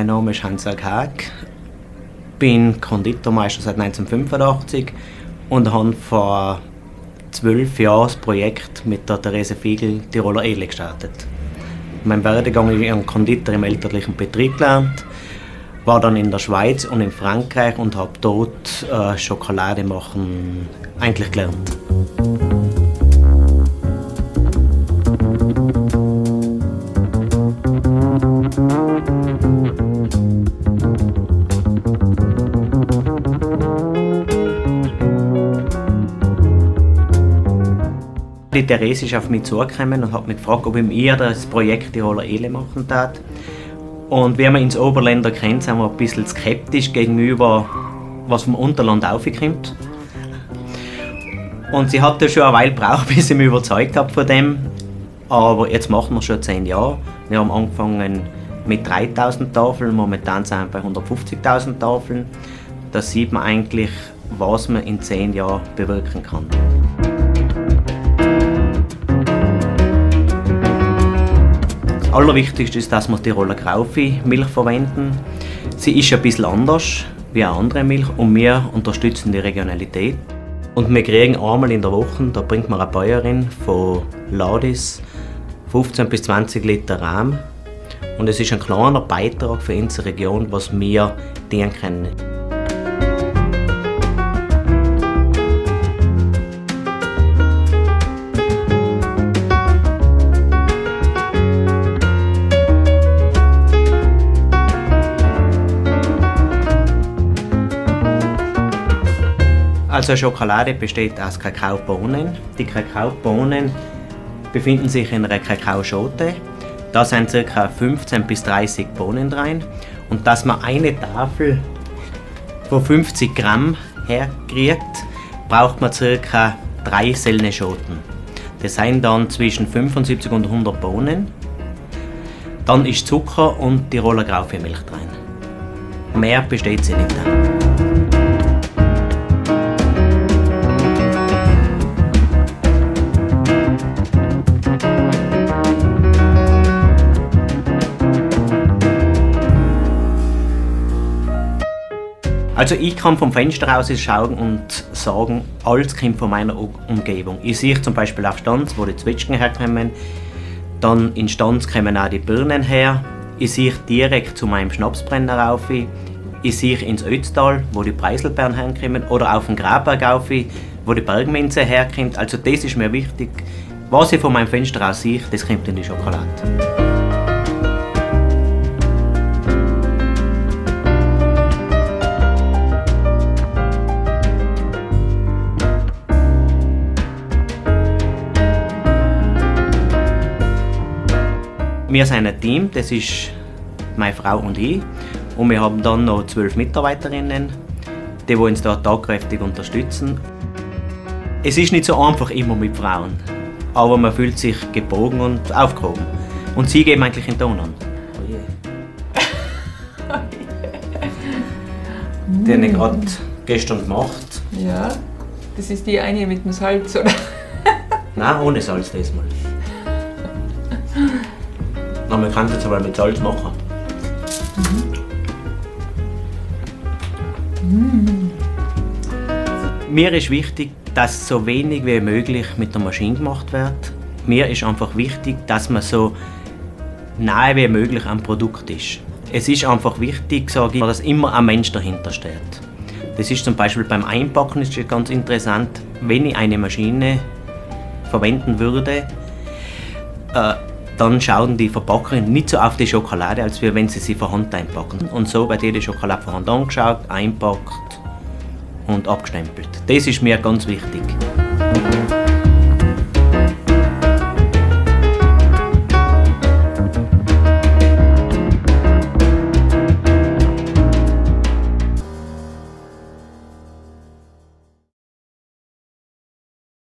mein Name ist Hansjörg Haag. Ich bin Konditormeister seit 1985 und habe vor 12 Jahren das Projekt mit der Therese Fiegel Tiroler Edle gestartet. Mein Werdegang ist ein Konditor im elterlichen Betrieb gelernt, war dann in der Schweiz und in Frankreich und habe dort Schokolade machen eigentlich gelernt. Die Therese ist auf mich zugekommen und hat mich gefragt, ob ich ihr das Projekt Tiroler Edle machen darf. Und wie man ins Oberländer kennt, sind wir ein bisschen skeptisch gegenüber, was vom Unterland aufkommt. Und sie hat ja schon eine Weile gebraucht, bis sie mich überzeugt hat von dem. Aber jetzt machen wir schon 10 Jahre. Wir haben angefangen mit 3000 Tafeln, momentan sind wir bei 150.000 Tafeln. Da sieht man eigentlich, was man in 10 Jahren bewirken kann. Das Allerwichtigste ist, dass wir Tiroler Graufi-Milch verwenden. Sie ist ein bisschen anders wie eine andere Milch und wir unterstützen die Regionalität. Und wir kriegen einmal in der Woche, da bringt mir eine Bäuerin von Ladis 15 bis 20 Liter Rahm. Und es ist ein kleiner Beitrag für unsere Region, was wir tun können. Also Schokolade besteht aus Kakaobohnen. Die Kakaobohnen befinden sich in einer Kakaoschote. Da sind ca. 15 bis 30 Bohnen rein. Und dass man eine Tafel von 50 Gramm herkriegt, braucht man ca. 3 selne Schoten. Das sind dann zwischen 75 und 100 Bohnen. Dann ist Zucker und Tiroler Graufi-Milch rein. Mehr besteht sie nicht. Also ich kann vom Fenster aus schauen und sagen, als Kind von meiner Umgebung. Ich sehe zum Beispiel auf Stanz, wo die Zwetschgen herkommen, dann in Stanz kommen auch die Birnen her. Ich sehe direkt zu meinem Schnapsbrenner rauf, ich sehe ins Ötztal, wo die Preiselbeeren herkommen, oder auf den Grabberg rauf, wo die Bergminze herkommt. Also das ist mir wichtig. Was ich von meinem Fenster aus sehe, das kommt in die Schokolade. Wir sind ein Team, das ist meine Frau und ich. Und wir haben dann noch 12 Mitarbeiterinnen, die uns da tagkräftig unterstützen. Es ist nicht so einfach immer mit Frauen, aber man fühlt sich gebogen und aufgehoben. Und sie geben eigentlich den Ton an. Oh yeah. Den ich gerade gestern gemacht. Ja, das ist die eine mit dem Salz, oder? Nein, ohne Salz diesmal. Na, man kann es jetzt aber mit Salz machen. Mhm. Mir ist wichtig, dass so wenig wie möglich mit der Maschine gemacht wird. Mir ist einfach wichtig, dass man so nahe wie möglich am Produkt ist. Es ist einfach wichtig, sage ich, dass immer ein Mensch dahinter steht. Das ist zum Beispiel beim Einpacken ist ganz interessant, wenn ich eine Maschine verwenden würde, dann schauen die Verpacker nicht so auf die Schokolade, als wenn sie von Hand einpacken. Und so wird jede Schokolade von Hand angeschaut, einpackt und abgestempelt. Das ist mir ganz wichtig.